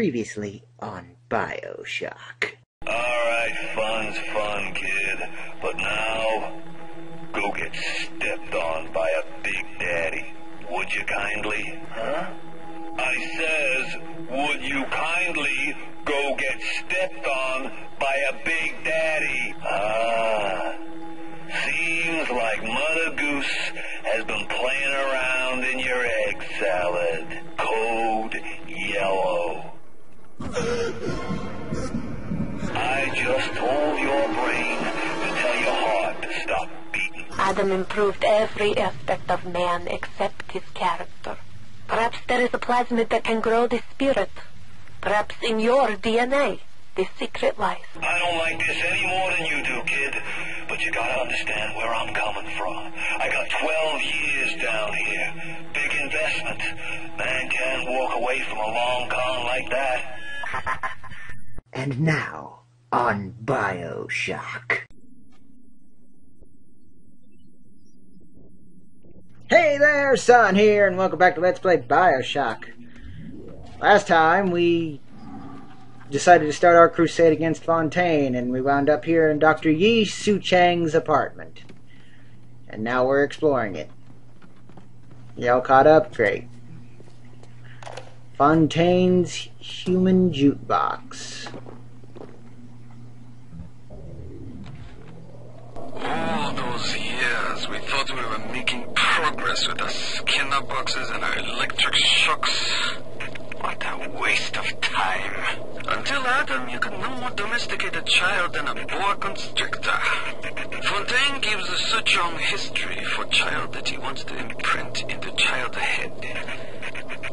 Previously on BioShock. Alright, fun's fun, kid. But now, go get stepped on by a big daddy. Would you kindly? Huh? I says, would you kindly go get stepped on by a big daddy? Ah. Seems like Mother Goose has been playing around in your egg salad. Code yellow. I just told your brain to tell your heart to stop beating. Adam improved every aspect of man except his character. Perhaps there is a plasmid that can grow the spirit. Perhaps in your DNA, the secret lies. I don't like this any more than you do, kid. But you gotta understand where I'm coming from. I got 12 years down here. Big investment. Man can't walk away from a long con like that. And now, on BioShock. Hey there, Sun here, and welcome back to Let's Play BioShock. Last time, we decided to start our crusade against Fontaine, and we wound up here in Dr. Yi Su Chang's apartment. And now we're exploring it. Y'all caught up? Great. Fontaine's Human Jukebox. All those years we thought we were making progress with our Skinner boxes and our electric shocks. What a waste of time. Until Adam, you could no more domesticate a child than a boa constrictor. Fontaine gives us such long history for child that he wants to imprint into child ahead.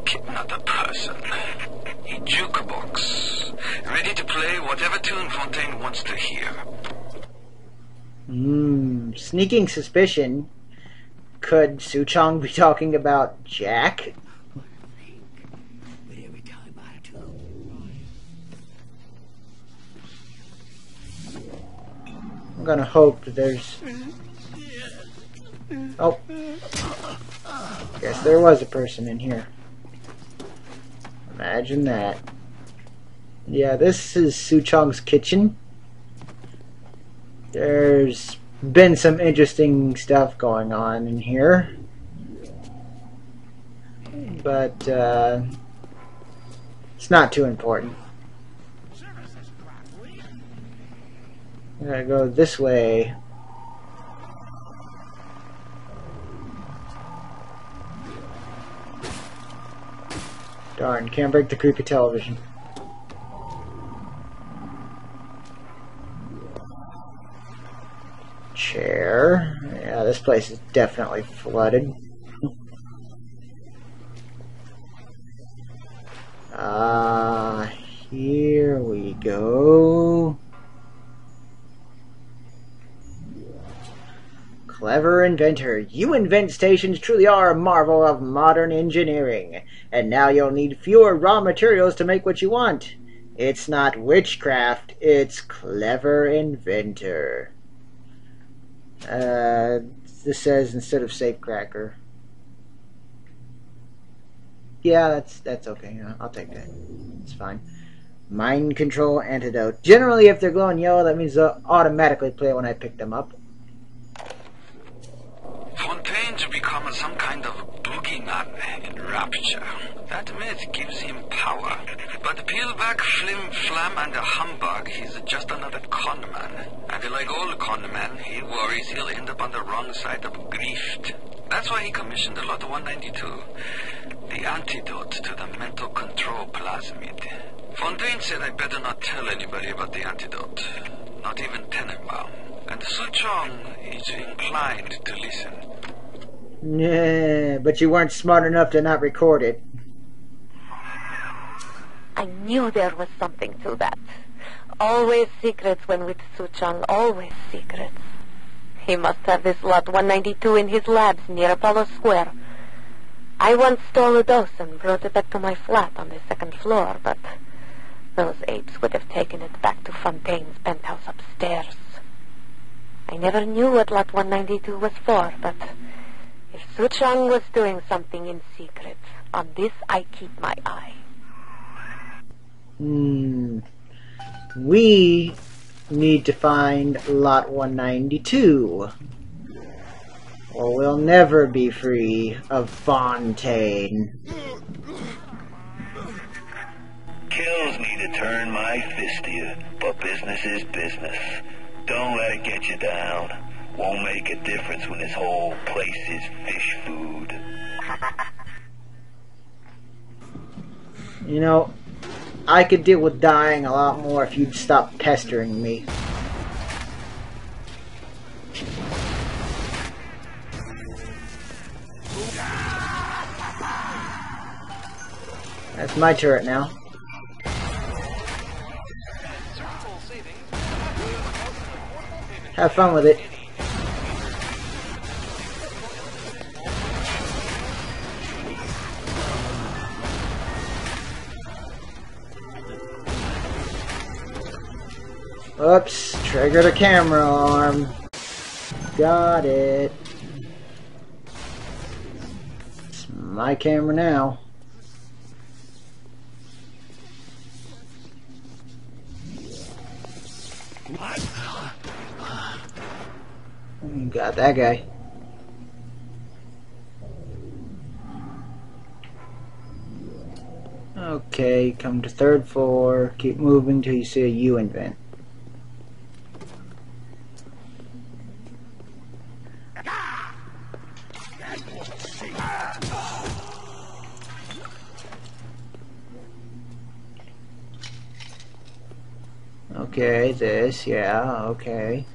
Kidnap a person. A jukebox. Ready to play whatever tune Fontaine wants to hear. Sneaking suspicion. Could Su Chang be talking about Jack? I'm gonna hope that there's... Oh. Guess there was a person in here. Imagine that. Yeah, this is Su Chang's kitchen. There's been some interesting stuff going on in here. But, it's not too important. I'm gonna go this way. Darn, can't break the creepy television. Chair. Yeah, this place is definitely flooded. Here we go. Clever inventor, you invent stations truly are a marvel of modern engineering. And now you'll need fewer raw materials to make what you want. It's not witchcraft, it's clever inventor. This says instead of safecracker. Yeah, that's okay. I'll take that. It's fine. Mind control antidote. Generally, if they're glowing yellow, that means they'll automatically play when I pick them up. Fontaine's become some kind of boogeyman in Rapture. That myth gives him power. But peel back Flim Flam and a humbug, he's just another con man. And like all con men, he worries he'll end up on the wrong side of grift. That's why he commissioned the Lot 192, the antidote to the mental control plasmid. Fontaine said I better not tell anybody about the antidote, not even Tenenbaum. And Su Chang is inclined to listen. Yeah, but you weren't smart enough to not record it. I knew there was something to that. Always secrets when with Su Chang, always secrets. He must have this Lot 192 in his labs near Apollo Square. I once stole a dose and brought it back to my flat on the second floor, but those apes would have taken it back to Fontaine's penthouse upstairs. I never knew what Lot 192 was for, but if Su Chang was doing something in secret, on this I keep my eye. We need to find Lot 192. Or we'll never be free of Fontaine. Kills me to turn my fist to you, but business is business. Don't let it get you down. Won't make a difference when this whole place is fish food. You know, I could deal with dying a lot more if you'd stop pestering me. That's my turret now. Have fun with it. Oops, triggered a camera arm. Got it. It's my camera now. Got that guy. Okay, come to third floor. Keep moving till you see a U invent. Okay, this, yeah, okay.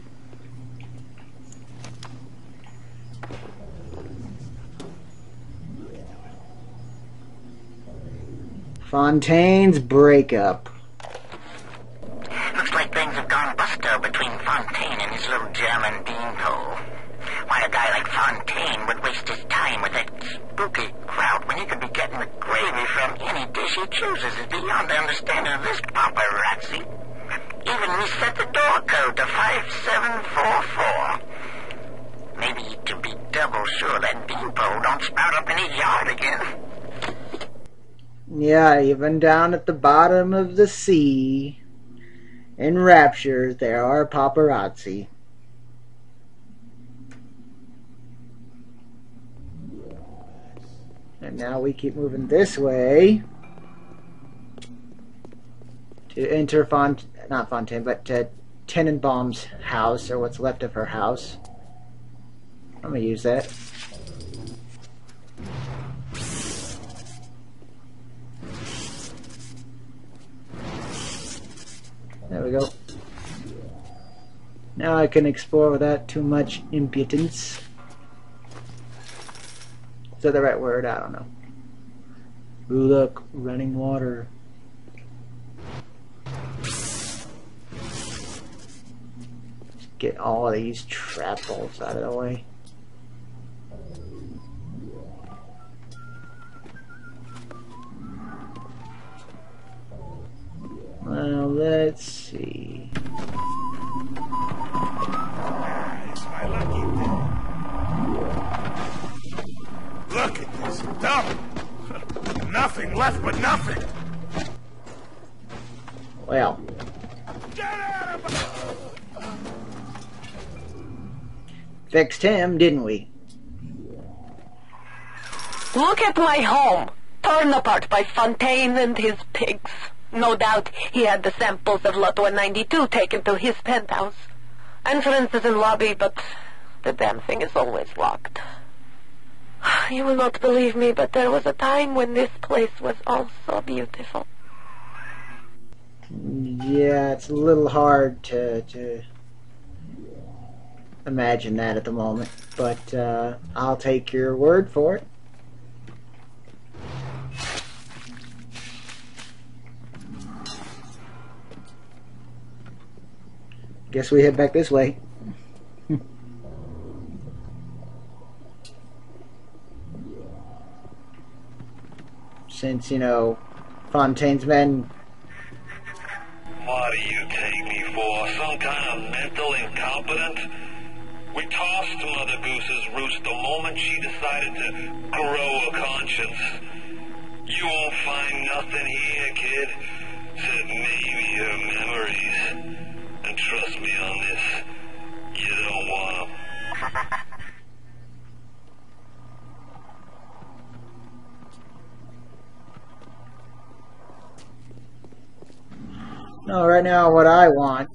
Fontaine's breakup. Looks like things have gone buster between Fontaine and his little German beanpole. Why a guy like Fontaine would waste his time with that spooky crowd when he could be getting the gravy from any dish he chooses is beyond the understanding of this paparazzi. Even reset the door code to 5744. Maybe to be double sure that beanpole don't spout up in his yard again. Yeah, even down at the bottom of the sea, in Rapture, there are paparazzi. And now we keep moving this way to enter Tenenbaum's house, or what's left of her house. I'm gonna use that. There we go. Now I can explore without too much impudence. Is that the right word? I don't know. Ooh, look, running water. Get all of these trap holes out of the way. Well, let's see. Look at this dump! Nothing left but nothing. Well. Get out of my... Fixed him, didn't we? Look at my home, torn apart by Fontaine and his pigs. No doubt he had the samples of Lot 192 taken to his penthouse. Entrances and lobby, but the damn thing is always locked. You will not believe me, but there was a time when this place was all so beautiful. Yeah, it's a little hard to imagine that at the moment, but I'll take your word for it. Guess we head back this way. Since, you know, Fontaine's men... What do you take me for? Some kind of mental incompetent? We tossed Mother Goose's roost the moment she decided to grow a conscience. You won't find nothing here, kid. said maybe her memories. And trust me on this, you don't want them. No, right now what I want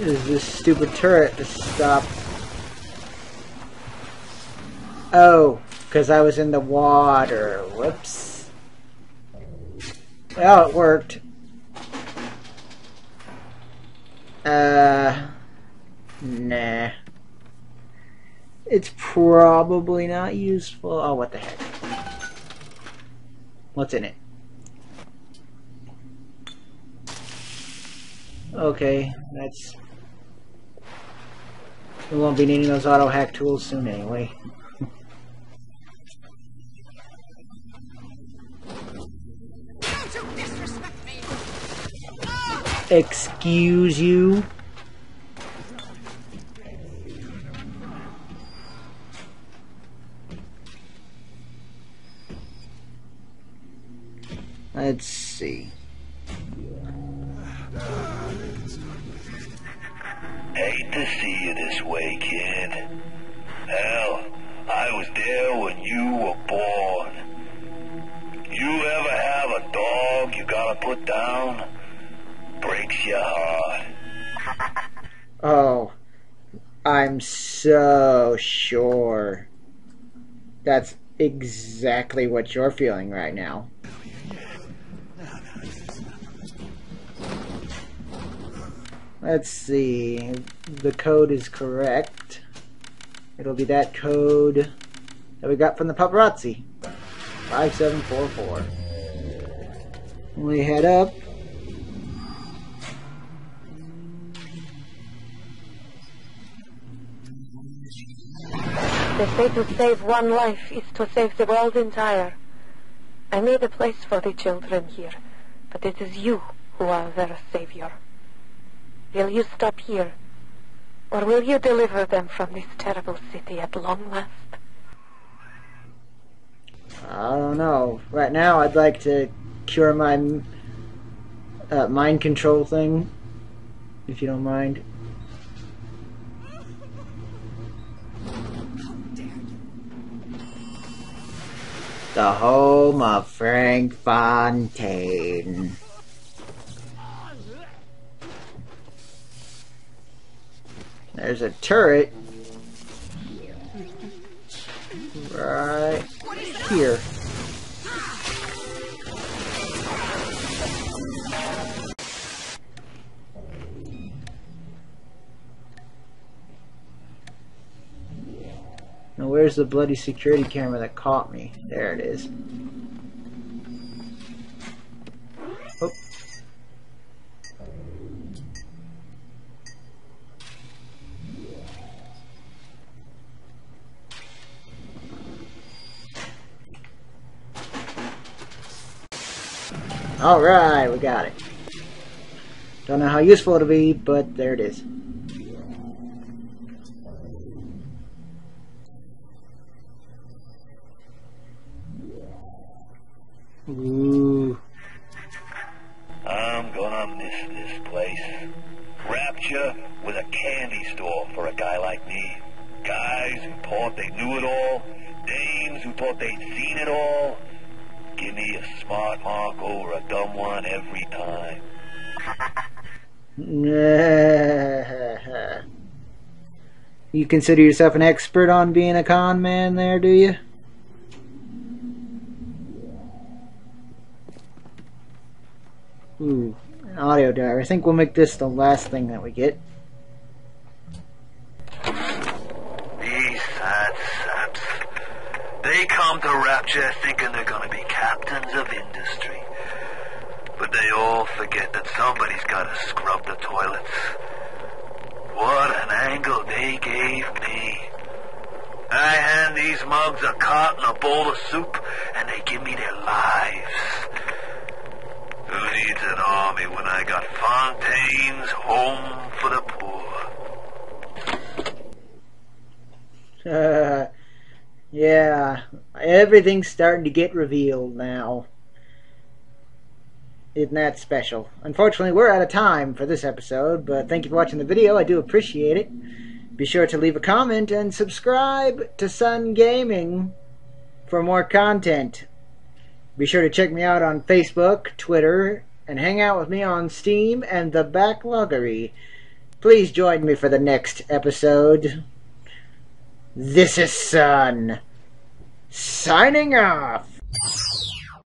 is this stupid turret to stop. Oh, because I was in the water. Whoops. Well, it worked. Nah. It's probably not useful. Oh, what the heck. What's in it? Okay, that's... We won't be needing those auto-hack tools soon anyway. Excuse you. Let's see. Hate to see you this way, kid. Hell, I was there when you were born. You ever have a dog you gotta put down? Breaks your heart. Oh, I'm so sure that's exactly what you're feeling right now. Let's see, the code is correct. It'll be that code that we got from the paparazzi. 5744. We head up. They say to save one life is to save the world entire. I made a place for the children here, but it is you who are their savior. Will you stop here, or will you deliver them from this terrible city at long last? I don't know. Right now, I'd like to cure my mind control thing, if you don't mind. The home of Frank Fontaine. There's a turret right here. Now where's the bloody security camera that caught me? There it is. Oh. Alright, we got it. Don't know how useful it'll be, but there it is. Ooh. I'm gonna miss this place. Rapture was a candy store for a guy like me. Guys who thought they knew it all. Dames who thought they'd seen it all. Give me a smart mark over a dumb one every time. You consider yourself an expert on being a con man there, do you? Ooh, an audio diary. I think we'll make this the last thing that we get. These sad saps. They come to Rapture thinking they're gonna be captains of industry. But they all forget that somebody's gotta scrub the toilets. What an angle they gave me. I hand these mugs a cart and a bowl of soup, and they give me their lives. Who needs an army when I got Fontaine's home for the poor? Yeah, everything's starting to get revealed now. Isn't that special? Unfortunately, we're out of time for this episode, but thank you for watching the video. I do appreciate it. Be sure to leave a comment and subscribe to Sun Gaming for more content. Be sure to check me out on Facebook, Twitter, and hang out with me on Steam and The Backloggery. Please join me for the next episode. This is Sun, signing off.